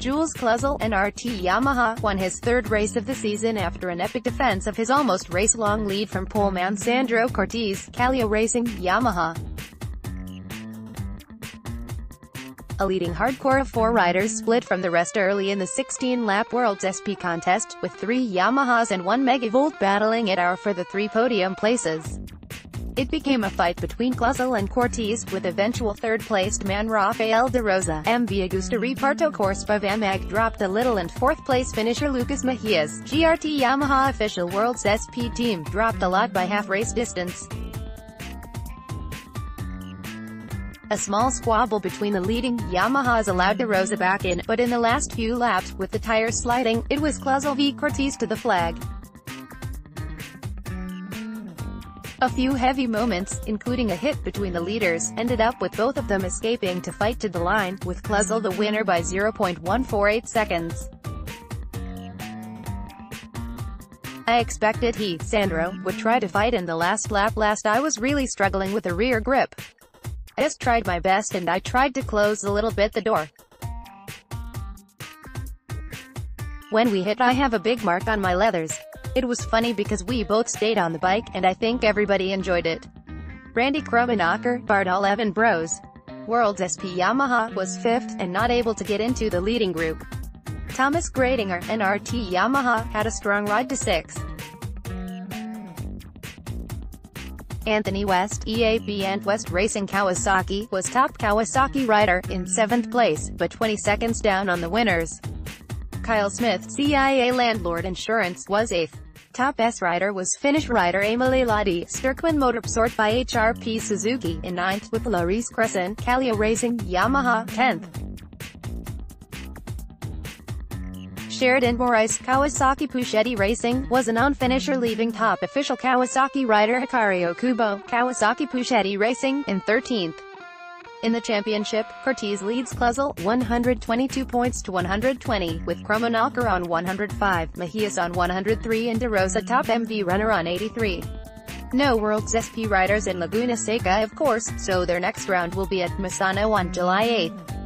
Jules Cluzel, NRT Yamaha, won his third race of the season after an epic defense of his almost race-long lead from poleman Sandro Cortese, Kallio Racing Yamaha. A leading hardcore of four riders split from the rest early in the 16-lap World's SP contest, with three Yamahas and one Megavolt battling it out for the three podium places. It became a fight between Cluzel and Cortese, with eventual third-placed man Raffaele De Rosa, MV Agusta Reparto Corse by Vamag dropped a little, and fourth-place finisher Lucas Mahias, GRT Yamaha official World's SP team, dropped a lot by half-race distance. A small squabble between the leading Yamahas allowed De Rosa back in, but in the last few laps, with the tires sliding, it was Cluzel v Cortese to the flag. A few heavy moments, including a hit between the leaders, ended up with both of them escaping to fight to the line, with Cluzel the winner by 0.148 seconds. I expected he, Sandro, would try to fight in the last lap. I was really struggling with a rear grip. I just tried my best, and I tried to close a little bit the door. When we hit, I have a big mark on my leathers. It was funny because we both stayed on the bike, and I think everybody enjoyed it. Randy Krummenacher, Bardahl Evan Bros. World's SP Yamaha, was fifth, and not able to get into the leading group. Thomas Gradinger, NRT Yamaha, had a strong ride to sixth. Anthony West, EABN West Racing Kawasaki, was top Kawasaki rider, in 7th place, but 20 seconds down on the winners. Kyle Smith, CIA Landlord Insurance, was 8th. Top S rider was Finnish rider Emilie Ladi, Sterkwin Motorpsort by HRP Suzuki, in 9th, with Larisse Crescent, Kallio Racing Yamaha, 10th. Sheridan Morais, Kawasaki Puchetti Racing, was a non-finisher, leaving top official Kawasaki rider Hikario Kubo, Kawasaki Puchetti Racing, in 13th. In the championship, Cortese leads Cluzel, 122 points to 120, with Krummenacher on 105, Mahias on 103, and De Rosa top MV runner on 83. No World's SP riders in Laguna Seca, of course, so their next round will be at Misano on July 8.